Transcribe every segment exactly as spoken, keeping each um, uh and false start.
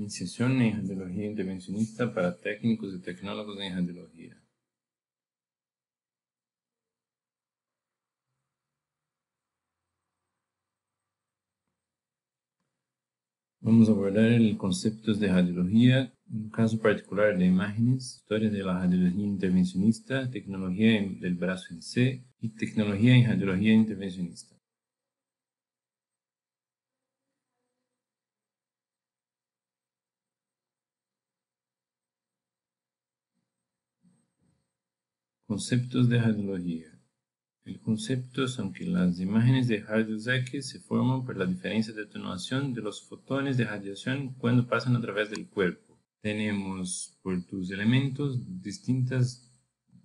Iniciación en Radiología Intervencionista para técnicos y tecnólogos en radiología. Vamos a abordar el conceptos de radiología, un caso particular de imágenes, historia de la radiología intervencionista, tecnología del brazo en C y tecnología en radiología intervencionista. Conceptos de radiología. El concepto son que las imágenes de rayos X se forman por la diferencia de atenuación de los fotones de radiación cuando pasan a través del cuerpo. Tenemos por tus elementos distintas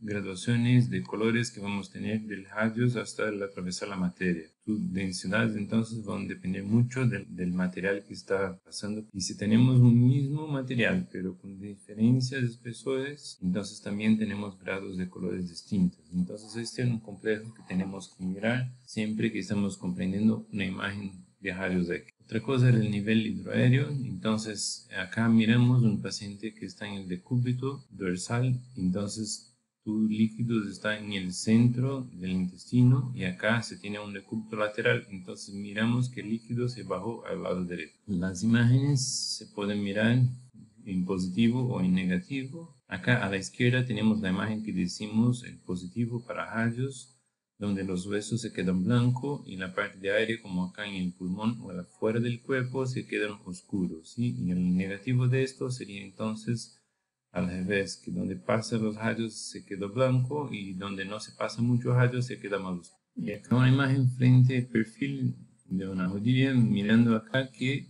graduaciones de colores que vamos a tener del radios hasta el atravesar la materia. Sus densidades entonces van a depender mucho del, del material que está pasando. Y si tenemos un mismo material pero con diferencias de espesores, entonces también tenemos grados de colores distintos. Entonces este es un complejo que tenemos que mirar siempre que estamos comprendiendo una imagen de rayos X. Otra cosa es el nivel hidroaéreo. Entonces acá miramos un paciente que está en el decúbito dorsal, entonces tu líquido está en el centro del intestino y acá se tiene un decúbito lateral, entonces miramos que el líquido se bajó al lado derecho. Las imágenes se pueden mirar en positivo o en negativo. Acá a la izquierda tenemos la imagen que decimos el positivo para rayos, donde los huesos se quedan blancos y la parte de aire, como acá en el pulmón o afuera del cuerpo, se quedan oscuros, ¿sí? Y el negativo de esto sería entonces al revés, que donde pasan los rayos se queda blanco y donde no se pasa mucho rayos se queda más oscuro. Y acá una imagen frente al perfil de una rodilla, mirando acá que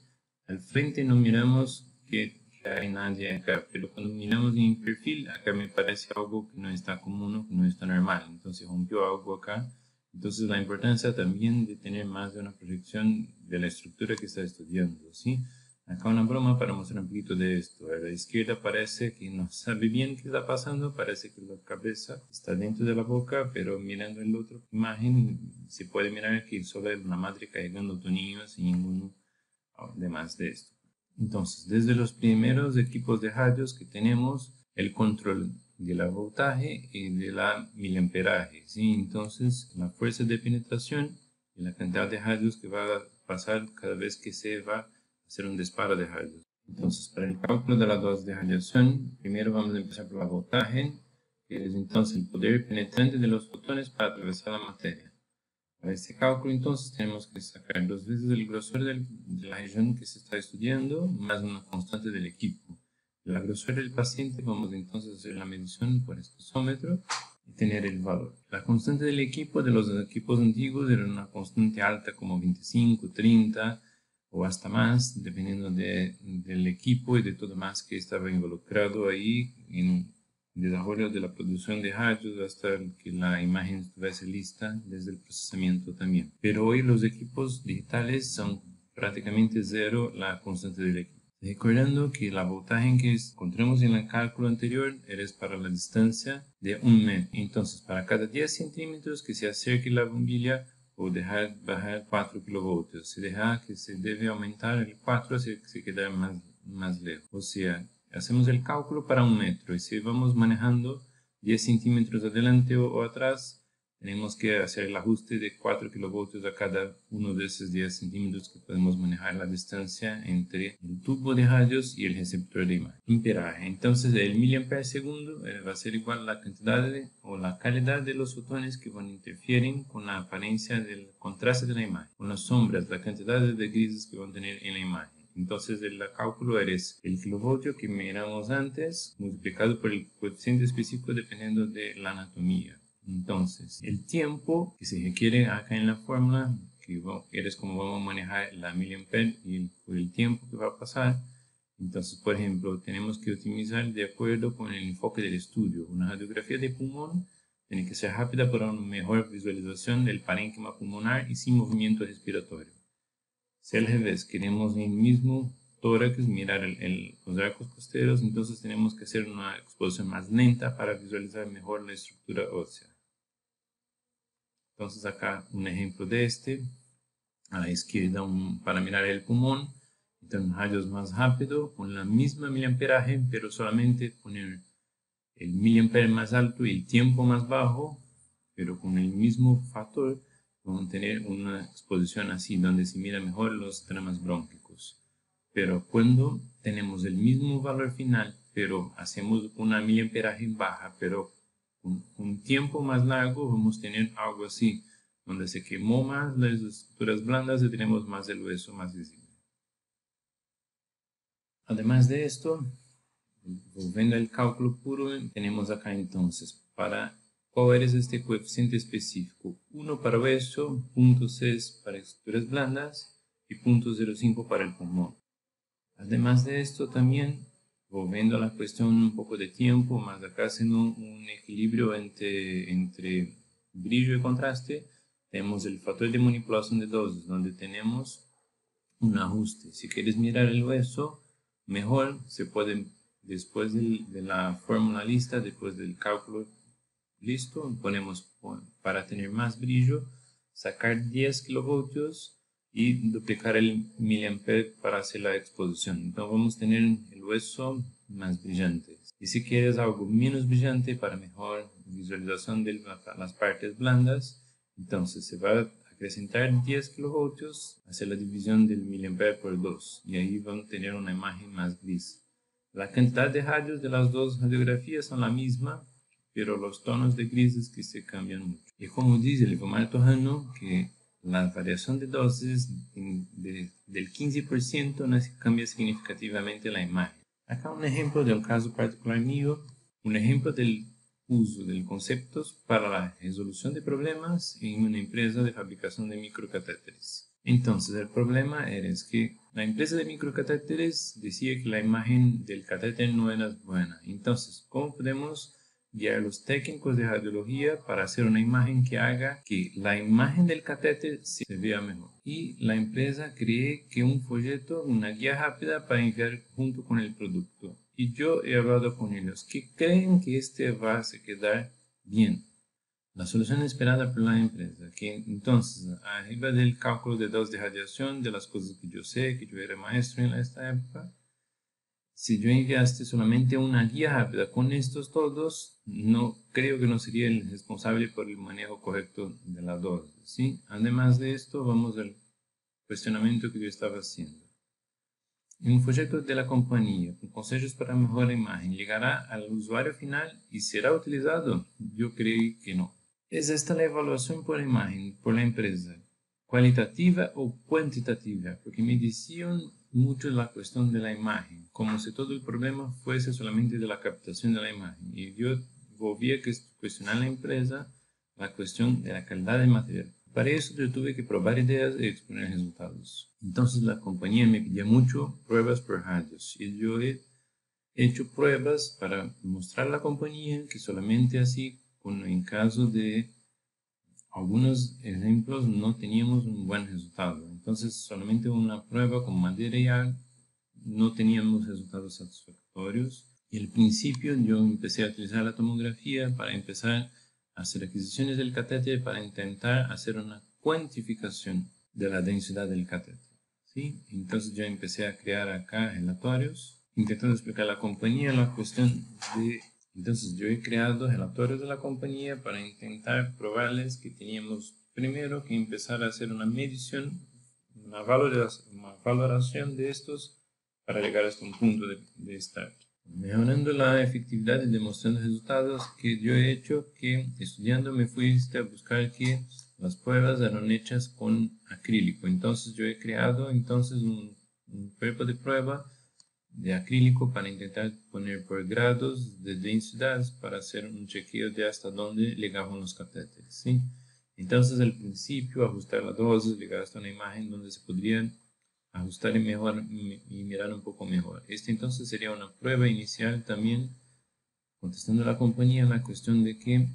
al frente no miramos que hay nadie acá, pero cuando miramos en perfil acá me parece algo que no está común, que no está normal, entonces rompió algo acá. Entonces la importancia también de tener más de una proyección de la estructura que está estudiando, ¿sí? Acá una broma para mostrar un poquito de esto. A la izquierda parece que no sabe bien qué está pasando, parece que la cabeza está dentro de la boca, pero mirando en la otra imagen se puede mirar que solo es una madre cargando tu niño sin ninguno demás de esto. Entonces, desde los primeros equipos de radios que tenemos, el control de la voltaje y de la miliamperaje, ¿sí? Entonces, la fuerza de penetración y la cantidad de radios que va a pasar cada vez que se va hacer un disparo de rayos. Entonces, para el cálculo de la dosis de radiación, primero vamos a empezar por la voltaje, que es entonces el poder penetrante de los fotones para atravesar la materia. Para este cálculo, entonces, tenemos que sacar dos veces el grosor del, de la región que se está estudiando, más una constante del equipo. La grosor del paciente, vamos entonces a hacer la medición por espesómetro y tener el valor. La constante del equipo, de los equipos antiguos, era una constante alta como veinticinco, treinta, o hasta más, dependiendo de, del equipo y de todo más que estaba involucrado ahí en el desarrollo de la producción de rayos hasta que la imagen estuviese lista, desde el procesamiento también. Pero hoy los equipos digitales son prácticamente cero la constante del equipo. Recordando que la voltaje que encontramos en el cálculo anterior era para la distancia de un metro. Entonces, para cada diez centímetros que se acerque la bombilla, o dejar bajar cuatro kilovoltios. Si deja que se debe aumentar el cuatro, se, se queda más, más lejos. O sea, hacemos el cálculo para un metro y si vamos manejando diez centímetros adelante o, o atrás, tenemos que hacer el ajuste de cuatro kilovoltios a cada uno de esos diez centímetros que podemos manejar la distancia entre el tubo de rayos y el receptor de imagen. Amperaje. Entonces el miliampere segundo va a ser igual a la cantidad de, o la calidad de los fotones que van a interferir con la apariencia del contraste de la imagen, con las sombras, la cantidad de grises que van a tener en la imagen. Entonces el cálculo es el kilovoltio que miramos antes multiplicado por el coeficiente específico dependiendo de la anatomía. Entonces, el tiempo que se requiere acá en la fórmula, que es como vamos a manejar la miliampere y el, el tiempo que va a pasar. Entonces, por ejemplo, tenemos que optimizar de acuerdo con el enfoque del estudio. Una radiografía de pulmón tiene que ser rápida para una mejor visualización del parénquima pulmonar y sin movimiento respiratorio. Si al revés, queremos el mismo tórax, mirar el, el, los arcos costeros, entonces tenemos que hacer una exposición más lenta para visualizar mejor la estructura ósea. Entonces acá un ejemplo de este, a la izquierda un, para mirar el pulmón, Necesitan rayos más rápido con la misma miliamperaje, pero solamente poner el miliampere más alto y el tiempo más bajo, pero con el mismo factor vamos a tener una exposición así, donde se mira mejor los tramas brónquicos. Pero cuando tenemos el mismo valor final, pero hacemos una miliamperaje baja, pero con un tiempo más largo, vamos a tener algo así, donde se quemó más las estructuras blandas y tenemos más el hueso más visible. Además de esto, volviendo al cálculo puro, tenemos acá entonces, para ¿cuál es este coeficiente específico? uno para hueso, cero punto seis para estructuras blandas y cero punto cero cinco para el pulmón. Además de esto también, volviendo a la cuestión un poco de tiempo, más acá haciendo un equilibrio entre, entre brillo y contraste, tenemos el factor de manipulación de dosis, donde tenemos un ajuste. Si quieres mirar el hueso, mejor se puede, después de, de la fórmula lista, después del cálculo, listo, ponemos para tener más brillo, sacar diez kilovoltios y duplicar el miliampere para hacer la exposición. Entonces vamos a tener el hueso más brillante. Y si quieres algo menos brillante para mejor visualización de las partes blandas, entonces se va a acrecentar diez kilovoltios, hacer la división del miliampere por dos y ahí vamos a tener una imagen más gris. La cantidad de radios de las dos radiografías son la misma, pero los tonos de grises que se cambian mucho. Y como dice el formato Hanno, que la variación de dosis de, del quince por ciento no cambia significativamente la imagen. Acá un ejemplo de un caso particular mío, un ejemplo del uso de conceptos para la resolución de problemas en una empresa de fabricación de microcatéteres. Entonces el problema era es que la empresa de microcatéteres decía que la imagen del catéter no era buena. Entonces, ¿cómo podemos guiar a los técnicos de radiología para hacer una imagen que haga que la imagen del catéter se vea mejor? Y la empresa cree que un folleto, una guía rápida para enviar junto con el producto. Y yo he hablado con ellos que creen que este va a quedar bien. La solución esperada por la empresa, que entonces, arriba del cálculo de dosis de radiación, de las cosas que yo sé, que yo era maestro en esta época, si yo enviaste solamente una guía rápida con estos todos, no creo que no sería el responsable por el manejo correcto de la dosis, ¿sí? Además de esto, vamos al cuestionamiento que yo estaba haciendo. En un folleto de la compañía, con consejos para mejorar la imagen, ¿llegará al usuario final y será utilizado? Yo creo que no. ¿Es esta la evaluación por imagen, por la empresa, cualitativa o cuantitativa? Porque me decían mucho la cuestión de la imagen, como si todo el problema fuese solamente de la captación de la imagen. Y yo volví a cuestionar a la empresa la cuestión de la calidad del material. Para eso yo tuve que probar ideas y exponer resultados. Entonces la compañía me pedía mucho pruebas por radios. Y yo he hecho pruebas para mostrar a la compañía que solamente así, en caso de algunos ejemplos, no teníamos un buen resultado. Entonces solamente una prueba con madera y ar no teníamos resultados satisfactorios. Y al principio yo empecé a utilizar la tomografía para empezar a hacer adquisiciones del catéter para intentar hacer una cuantificación de la densidad del catéter, ¿sí? Entonces yo empecé a crear acá relatorios intentando explicar a la compañía la cuestión de... Entonces yo he creado relatorios de la compañía para intentar probarles que teníamos primero que empezar a hacer una medición, una valoración, una valoración de estos para llegar hasta un punto de, de estar. Mejorando la efectividad y demostrando resultados que yo he hecho, que estudiando me fui a buscar que las pruebas eran hechas con acrílico. Entonces yo he creado entonces un, un cuerpo de prueba de acrílico para intentar poner por grados de densidad para hacer un chequeo de hasta dónde llegaban los catéteres, ¿sí? Entonces al principio ajustar la dosis, llegar hasta una imagen donde se podría ajustar y, mejor, y mirar un poco mejor. Este entonces sería una prueba inicial también, contestando a la compañía la cuestión de que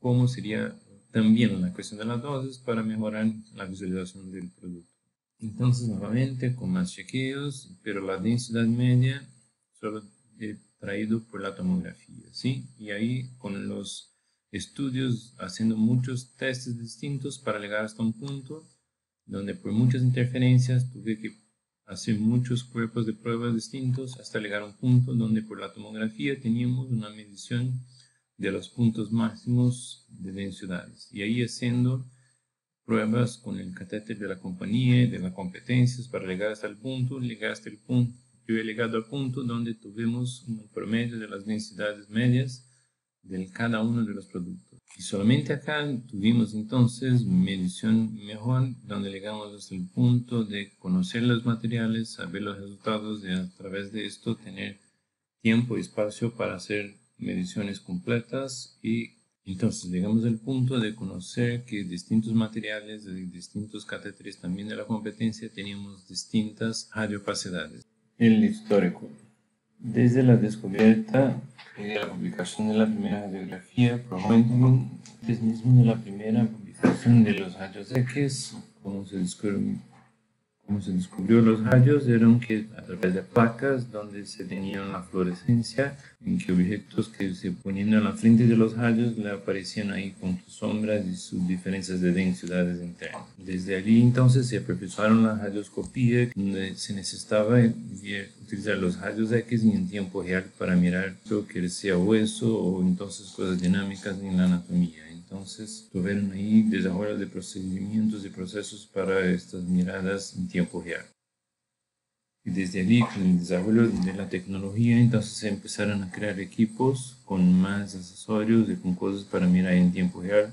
cómo sería también la cuestión de las dosis para mejorar la visualización del producto. Entonces nuevamente con más chequeos, pero la densidad media solo he traído por la tomografía, ¿sí? Y ahí con los estudios haciendo muchos testes distintos para llegar hasta un punto donde por muchas interferencias tuve que hacer muchos cuerpos de pruebas distintos hasta llegar a un punto donde por la tomografía teníamos una medición de los puntos máximos de densidades. Y ahí haciendo pruebas con el catéter de la compañía, de las competencias, para llegar hasta el punto, llegar hasta el punto. Yo he llegado al punto donde tuvimos un promedio de las densidades medias de cada uno de los productos. Y solamente acá tuvimos entonces medición mejor, donde llegamos hasta el punto de conocer los materiales, saber los resultados y a través de esto tener tiempo y espacio para hacer mediciones completas. Y entonces llegamos al punto de conocer que distintos materiales de distintos catéteres también de la competencia teníamos distintas radiopacidades. El histórico. Desde la descubierta y de la publicación de la primera radiografía, probablemente antes mismo de la primera publicación de los rayos X, como se descubrió, como se descubrió los rayos, eran que a través de placas donde se tenía la fluorescencia, en que objetos que se ponían a la frente de los rayos le aparecían ahí con sus sombras y sus diferencias de densidades internas. Desde allí entonces se perfeccionaron la radioscopía, donde se necesitaba utilizar los rayos X en tiempo real para mirar lo que sea hueso o entonces cosas dinámicas en la anatomía. Entonces tuvieron ahí desarrollo de procedimientos y procesos para estas miradas en tiempo real. Y desde allí, con el desarrollo de la tecnología, entonces se empezaron a crear equipos con más accesorios y con cosas para mirar en tiempo real,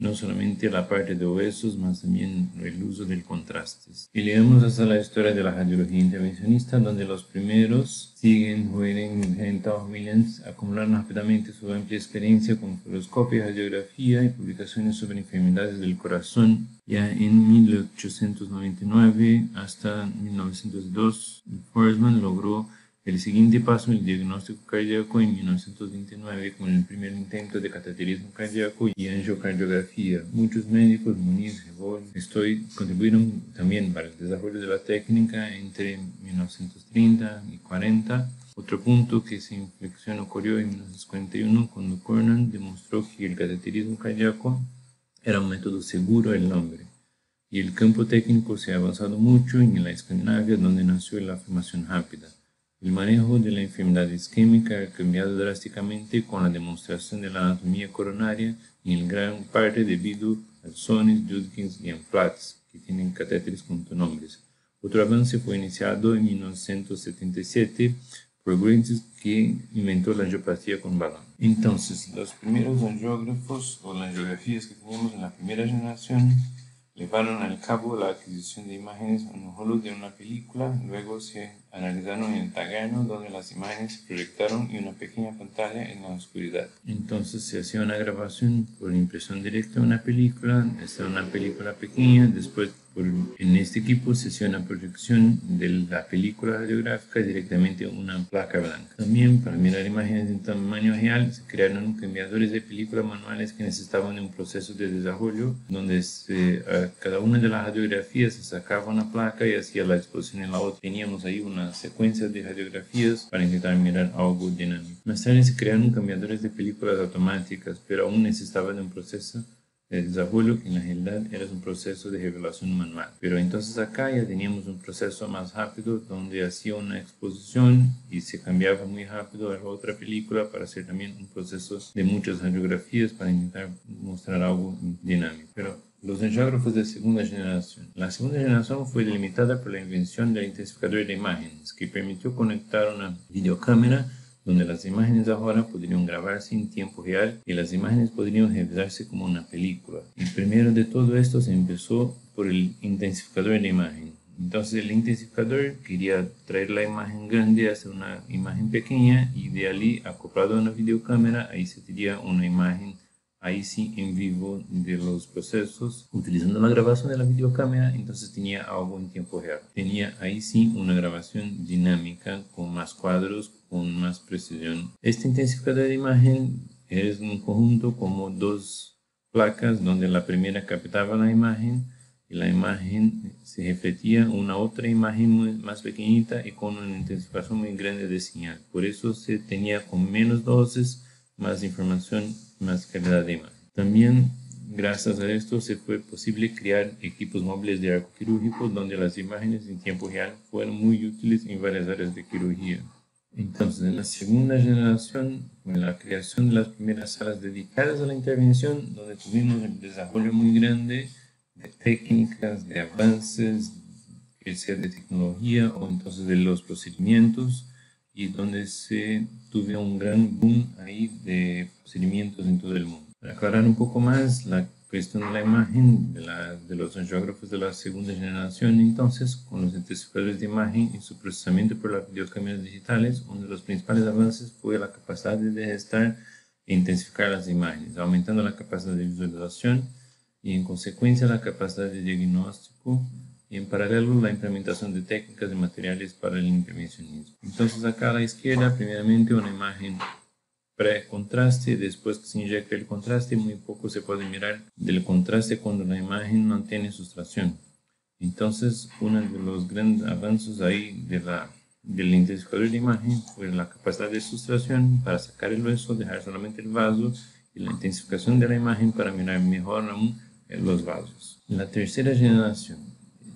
no solamente la parte de huesos, más también el uso del contraste. Y leemos hasta la historia de la radiología intervencionista, donde los primeros siguen Rentals Williams, acumularon rápidamente su amplia experiencia con fluoroscopia, radiografía y publicaciones sobre enfermedades del corazón. Ya en mil ochocientos noventa y nueve hasta mil novecientos dos, Forsman logró el siguiente paso, el diagnóstico cardíaco, en mil novecientos veintinueve con el primer intento de cateterismo cardíaco y angiocardiografía. Muchos médicos, Muniz, Rebol, Estoy, contribuyeron también para el desarrollo de la técnica entre mil novecientos treinta y cuarenta. Otro punto que se inflexiona ocurrió en mil novecientos cuarenta y uno cuando Cornell demostró que el cateterismo cardíaco era un método seguro en el hombre. Y el campo técnico se ha avanzado mucho en la Escandinavia, donde nació la formación rápida. El manejo de la enfermedad isquémica ha cambiado drásticamente con la demostración de la anatomía coronaria, y en gran parte debido a Sones, Judkins y Amplatz, que tienen catéteres con nombres. Otro avance fue iniciado en mil novecientos setenta y siete por Grines, que inventó la angioplastia con balón. Entonces, los primeros angiógrafos o las angiografías que teníamos en la primera generación llevaron al cabo la adquisición de imágenes monojolo de una película, luego se analizaron en el tagrano donde las imágenes se proyectaron en una pequeña pantalla en la oscuridad. Entonces se hacía una grabación por impresión directa de una película, esta era una película pequeña, después por, en este equipo se hacía una proyección de la película radiográfica directamente a una placa blanca. También para mirar imágenes en tamaño real se crearon cambiadores de película manuales que necesitaban de un proceso de desarrollo donde se, a cada una de las radiografías se sacaba una placa y hacía la exposición en la otra. Teníamos ahí una secuencias de radiografías para intentar mirar algo dinámico. Más tarde se crearon cambiadores de películas automáticas, pero aún necesitaba de un proceso de desarrollo que en la realidad era un proceso de revelación manual. Pero entonces acá ya teníamos un proceso más rápido donde hacía una exposición y se cambiaba muy rápido a otra película para hacer también un proceso de muchas radiografías para intentar mostrar algo dinámico. Pero los angiógrafos de segunda generación. La segunda generación fue delimitada por la invención del intensificador de imágenes, que permitió conectar una videocámara donde las imágenes ahora podrían grabarse en tiempo real y las imágenes podrían revisarse como una película. Y primero de todo esto se empezó por el intensificador de imagen. Entonces el intensificador quería traer la imagen grande hacia una imagen pequeña y de allí, acoplado a una videocámara, ahí se tenía una imagen ahí sí en vivo de los procesos, utilizando la grabación de la videocámara, entonces tenía algo en tiempo real. Tenía ahí sí una grabación dinámica con más cuadros, con más precisión. Este intensificador de imagen es un conjunto como dos placas donde la primera captaba la imagen y la imagen se refletía una otra imagen muy, más pequeñita y con una intensificación muy grande de señal. Por eso se tenía con menos dosis más información, más calidad de imagen. También Gracias a esto se fue posible crear equipos móviles de arco quirúrgico donde las imágenes en tiempo real fueron muy útiles en varias áreas de cirugía. Entonces, en la segunda generación, en la creación de las primeras salas dedicadas a la intervención, donde tuvimos el desarrollo muy grande de técnicas, de avances, que sea de tecnología o entonces de los procedimientos, y donde se tuvo un gran boom ahí de procedimientos en todo el mundo. Para aclarar un poco más la cuestión de la imagen de, la, de los angiógrafos de la segunda generación, entonces, con los intensificadores de imagen y su procesamiento por las videocámaras digitales, uno de los principales avances fue la capacidad de gestar e intensificar las imágenes, aumentando la capacidad de visualización y, en consecuencia, la capacidad de diagnóstico y, en paralelo, la implementación de técnicas y materiales para el intervencionismo. Entonces, acá a la izquierda, primeramente, una imagen pre-contraste, después que se inyecta el contraste, muy poco se puede mirar del contraste cuando la imagen no tiene sustracción. Entonces, uno de los grandes avances ahí de la, del intensificador de imagen fue la capacidad de sustracción para sacar el hueso, dejar solamente el vaso, y la intensificación de la imagen para mirar mejor aún los vasos. La tercera generación.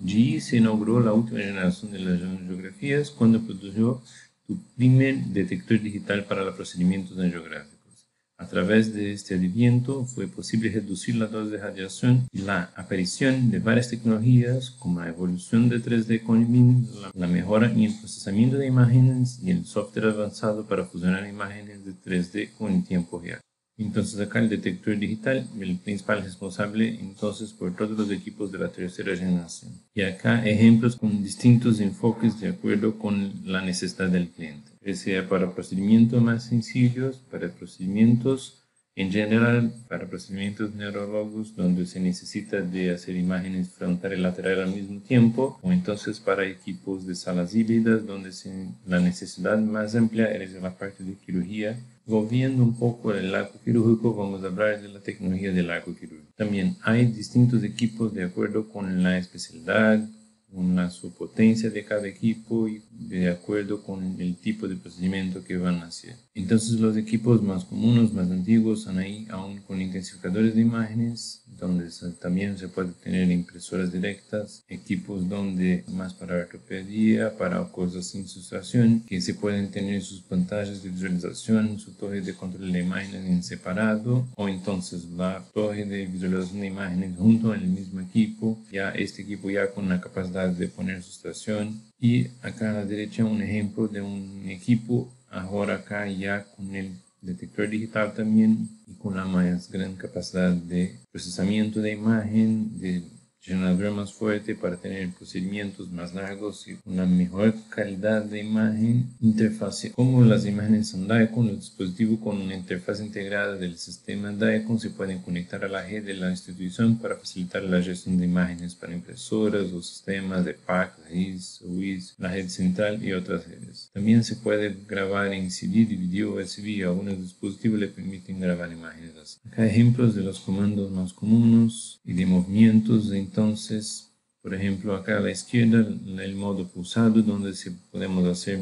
G I se inauguró la última generación de las angiografías cuando produjo tu primer detector digital para procedimientos angiográficos. A través de este adviento fue posible reducir la dosis de radiación y la aparición de varias tecnologías como la evolución de tres D con I M I N, la mejora en el procesamiento de imágenes y el software avanzado para fusionar imágenes de tres D con el tiempo real. Entonces acá el detector digital, el principal responsable entonces por todos los equipos de la tercera generación. Y acá ejemplos con distintos enfoques de acuerdo con la necesidad del cliente. Ya sea para procedimientos más sencillos, para procedimientos en general, para procedimientos neurológicos donde se necesita de hacer imágenes frontal y lateral al mismo tiempo, o entonces para equipos de salas híbridas donde se, la necesidad más amplia es la parte de cirugía. Volviendo un poco al arco quirúrgico, vamos a hablar de la tecnología del arco quirúrgico. También hay distintos equipos de acuerdo con la especialidad, con la su potencia de cada equipo y de acuerdo con el tipo de procedimiento que van a hacer. Entonces los equipos más comunes, más antiguos, están ahí aún con intensificadores de imágenes, donde también se puede tener impresoras directas, equipos donde más para ortopedia, para cosas sin sustracción, que se pueden tener sus pantallas de visualización, su torre de control de imágenes en separado, o entonces la torre de visualización de imágenes junto al mismo equipo, ya este equipo ya con la capacidad de poner sustracción. Y acá a la derecha un ejemplo de un equipo, ahora acá ya con el detector digital también y con la más gran capacidad de procesamiento de imagen, de generador más fuerte para tener procedimientos más largos y una mejor calidad de imagen, interfaz, como las imágenes son DICON, el dispositivo con una interfaz integrada del sistema DICON se pueden conectar a la red de la institución para facilitar la gestión de imágenes para impresoras o sistemas de PAC, RIS, U I S, la red central y otras redes. También se puede grabar en C D, D V D o U S B, algunos dispositivos le permiten grabar imágenes así. Acá ejemplos de los comandos más comunes y de movimientos en Entonces, por ejemplo, acá a la izquierda, el modo pulsado, donde se podemos hacer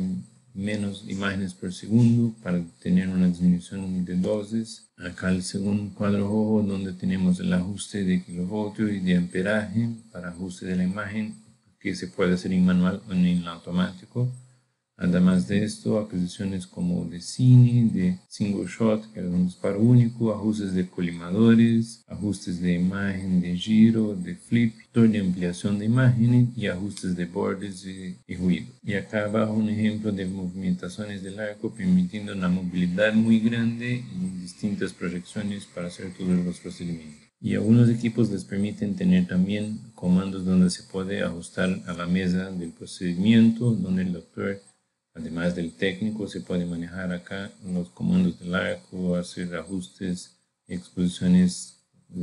menos imágenes por segundo para tener una disminución de dosis. Acá el segundo cuadro rojo, donde tenemos el ajuste de kilovoltio y de amperaje para ajuste de la imagen, que se puede hacer en manual o en automático. Además de esto, acusaciones como de cine, de single shot, que es un disparo único, ajustes de colimadores, ajustes de imagen, de giro, de flip, de ampliación de imagen y ajustes de bordes y, y ruido. Y acá abajo un ejemplo de movimentaciones del arco permitiendo una movilidad muy grande en distintas proyecciones para hacer todos los procedimientos. Y algunos equipos les permiten tener también comandos donde se puede ajustar a la mesa del procedimiento, donde el doctor, además del técnico, se puede manejar acá los comandos del arco, hacer ajustes, exposiciones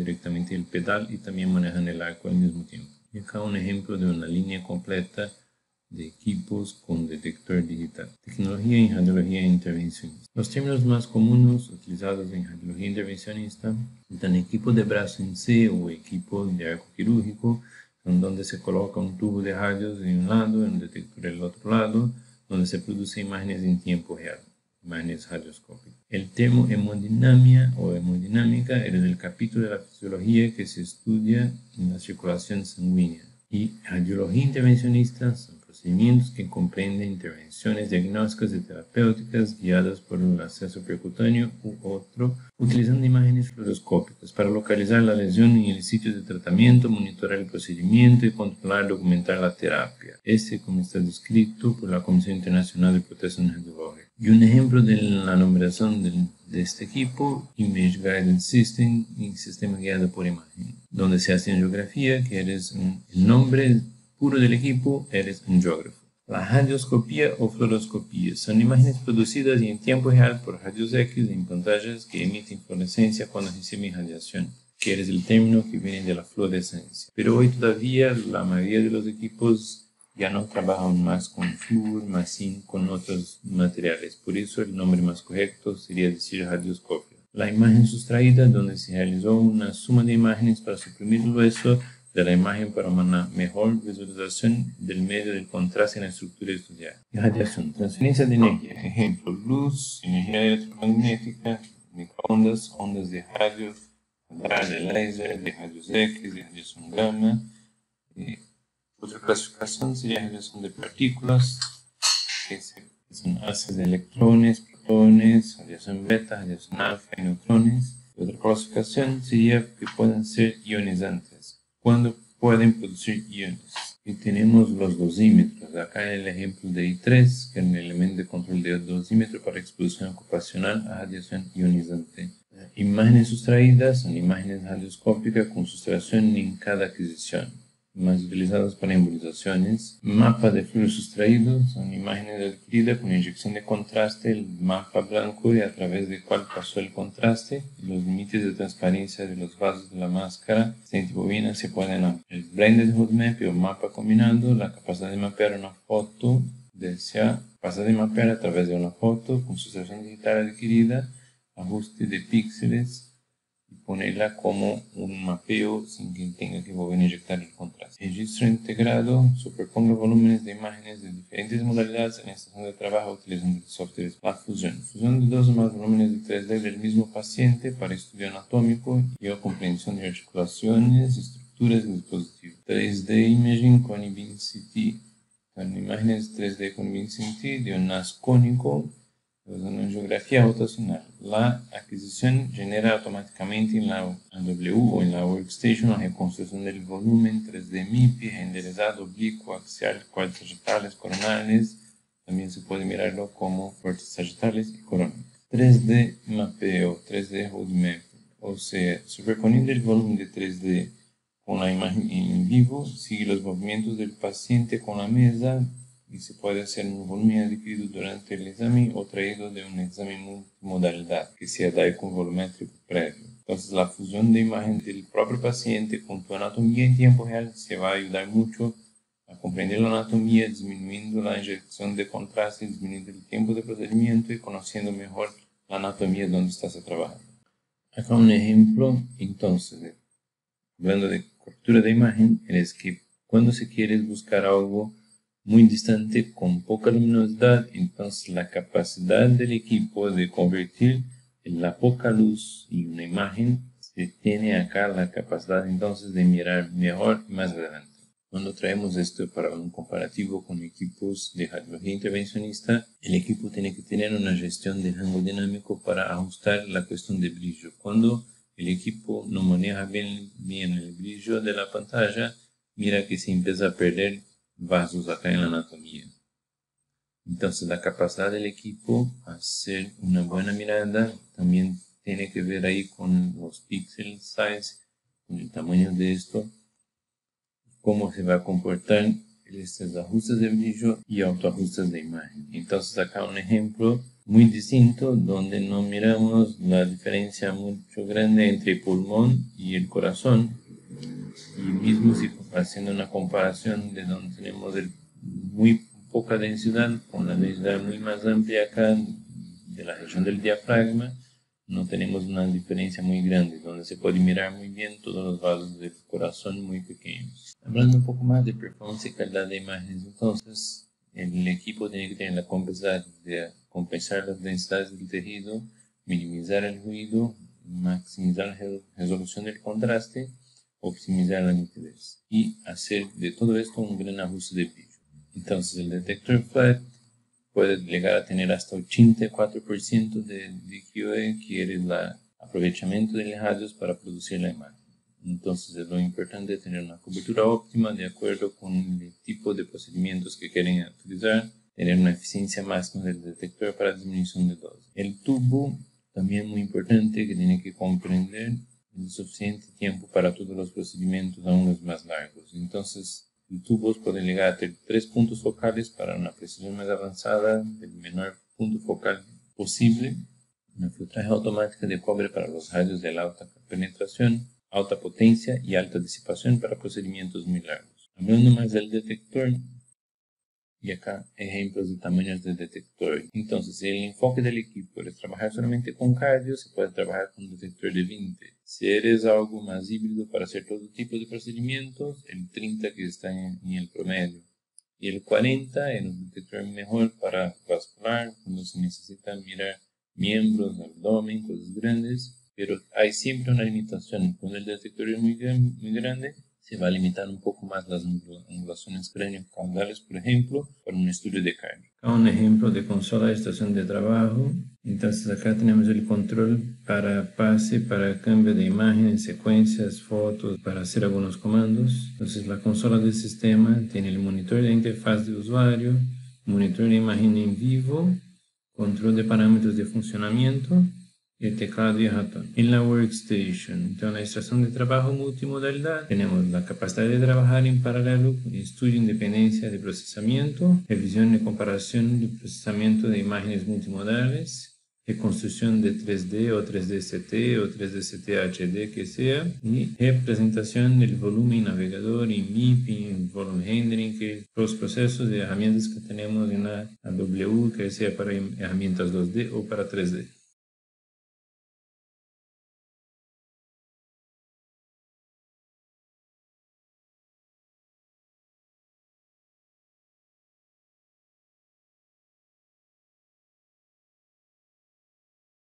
directamente del pedal y también manejan el arco al mismo tiempo. Y acá un ejemplo de una línea completa de equipos con detector digital. Tecnología en radiología intervencionista. Los términos más comunes utilizados en radiología intervencionista están equipo de brazo en C o equipo de arco quirúrgico, donde se coloca un tubo de radios de un lado y un detector del otro lado, donde se producen imágenes en tiempo real. imágenes radioscópicas. El tema hemodinamia o hemodinámica es el capítulo de la fisiología que se estudia en la circulación sanguínea. Y radiología intervencionista son procedimientos que comprenden intervenciones diagnósticas y terapéuticas guiadas por un acceso percutáneo u otro, utilizando imágenes fluoroscópicas para localizar la lesión en el sitio de tratamiento, monitorar el procedimiento y controlar y documentar la terapia. Este, como está descrito por la Comisión Internacional de Protección Radiológica. Y un ejemplo de la numeración del de este equipo, Image Guided System y Sistema Guiado por Imagen, donde se hace angiografía, que eres un, el nombre puro del equipo, eres angiógrafo. La radioscopía o fluoroscopía son imágenes producidas y en tiempo real por radios X en pantallas que emiten fluorescencia cuando reciben radiación, que eres el término que viene de la fluorescencia. Pero hoy todavía la mayoría de los equipos ya no trabajan más con flúor, más sin con otros materiales. Por eso el nombre más correcto sería decir radioscopia. La imagen sustraída, donde se realizó una suma de imágenes para suprimir el hueso de la imagen para una mejor visualización del medio del contraste en la estructura estudiada. Radiación, transferencia de energía, ejemplo, luz, energía electromagnética, microondas, ondas de radio, de láser, de rayos X, de radiación gamma. Eh, Otra clasificación sería radiación de partículas, que son haces de electrones, protones, radiación beta, radiación alfa y neutrones. Otra clasificación sería que pueden ser ionizantes, cuando pueden producir iones. Y tenemos los dosímetros, acá el ejemplo de I tres, que es un elemento de control de dosímetro para exposición ocupacional a radiación ionizante. Imágenes sustraídas son imágenes radioscópicas con sustracción en cada adquisición, más utilizadas para embolizaciones. Mapa de fluidos sustraídos son imágenes adquiridas con inyección de contraste, el mapa blanco y a través del cual pasó el contraste, los límites de transparencia de los vasos de la máscara centribobina se pueden. El blended roadmap o mapa combinado, la capacidad de mapear una foto deseada, capacidad de mapear a través de una foto con sustracción digital adquirida, ajuste de píxeles, y ponerla como un mapeo sin que tenga que volver a inyectar el contraste. Registro integrado, superponga volúmenes de imágenes de diferentes modalidades en estación de trabajo utilizando el software SpatioFusion. Fusión de dos o más volúmenes de tres D del mismo paciente para estudio anatómico y o comprensión de articulaciones, estructuras del dispositivo. tres D Imaging con InVenia C T. Con imágenes tres D con InVenia C T de un haz cónico, una angiografía rotacional. La adquisición genera automáticamente en la A W o en la workstation la reconstrucción del volumen tres D M I P, renderizado, oblicuo, axial, cuerdas sagitales, coronales. También se puede mirarlo como cuerdas sagitales y coronales. tres D mapeo, tres D roadmap, o sea, superponiendo el volumen de tres D con la imagen en vivo, sigue los movimientos del paciente con la mesa, y se puede hacer un volumen adquirido durante el examen o traído de un examen multimodalidad que sea daico volumétrico previo. Entonces la fusión de imagen del propio paciente con tu anatomía en tiempo real se va a ayudar mucho a comprender la anatomía, disminuyendo la inyección de contraste, disminuyendo el tiempo de procedimiento y conociendo mejor la anatomía donde estás trabajando. Acá un ejemplo, entonces, hablando de captura de imagen, es que cuando se quiere buscar algo muy distante, con poca luminosidad, entonces la capacidad del equipo de convertir la poca luz en una imagen, se tiene acá la capacidad entonces de mirar mejor y más adelante. Cuando traemos esto para un comparativo con equipos de radiología intervencionista, el equipo tiene que tener una gestión de rango dinámico para ajustar la cuestión de brillo. Cuando el equipo no maneja bien, bien el brillo de la pantalla, mira que se empieza a perder vasos acá en la anatomía. Entonces la capacidad del equipo hacer una buena mirada también tiene que ver ahí con los pixel size, con el tamaño de esto, cómo se va a comportar estos ajustes de brillo y autoajustes de imagen. Entonces acá un ejemplo muy distinto donde no miramos la diferencia mucho grande entre el pulmón y el corazón. Y mismo si haciendo una comparación de donde tenemos el muy poca densidad con la densidad muy más amplia acá de la región del diafragma, no tenemos una diferencia muy grande, donde se puede mirar muy bien todos los vasos del corazón muy pequeños. Hablando un poco más de performance y calidad de imágenes, entonces el equipo tiene que tener compensar, compensar las densidades del tejido, minimizar el ruido, maximizar la resolución del contraste, optimizar la nitidez y hacer de todo esto un gran ajuste de brillo. Entonces el detector flat puede llegar a tener hasta ochenta y cuatro por ciento de D Q E, que es el aprovechamiento de los radios para producir la imagen. Entonces es lo importante tener una cobertura óptima de acuerdo con el tipo de procedimientos que quieren utilizar, tener una eficiencia máxima del detector para disminución de dosis. El tubo también es muy importante, que tiene que comprender el suficiente tiempo para todos los procedimientos, aún los más largos. Entonces los tubos pueden llegar a tener tres puntos focales para una precisión más avanzada, del menor punto focal posible, una filtraje automática de cobre para los radios de la alta penetración, alta potencia y alta disipación para procedimientos muy largos. Hablando más del detector, y acá ejemplos de tamaños del detector. Entonces, si el enfoque del equipo es trabajar solamente con cardio, se puede trabajar con un detector de veinte. Si eres algo más híbrido para hacer todo tipo de procedimientos, el treinta que está en, en el promedio. Y el cuarenta es un detector mejor para vascular, cuando se necesita mirar miembros, abdomen, cosas grandes. Pero hay siempre una limitación. Cuando el detector es muy, muy grande, se va a limitar un poco más las angulaciones craniocaudales, por ejemplo, para un estudio de cardio. Acá un ejemplo de consola de estación de trabajo. Entonces acá tenemos el control para pase, para cambio de imágenes, secuencias, fotos, para hacer algunos comandos. Entonces la consola del sistema tiene el monitor de interfaz de usuario, monitor de imagen en vivo, control de parámetros de funcionamiento, el teclado y el ratón. En la workstation, entonces la estación de trabajo multimodalidad, tenemos la capacidad de trabajar en paralelo, estudio de independencia de procesamiento, revisión y comparación de procesamiento de imágenes multimodales, reconstrucción de tres D o tres D C T o tres D C T H D que sea, y representación del volumen en navegador, en M I P, en volume rendering, que los procesos de herramientas que tenemos en la W, que sea para herramientas dos D o para tres D.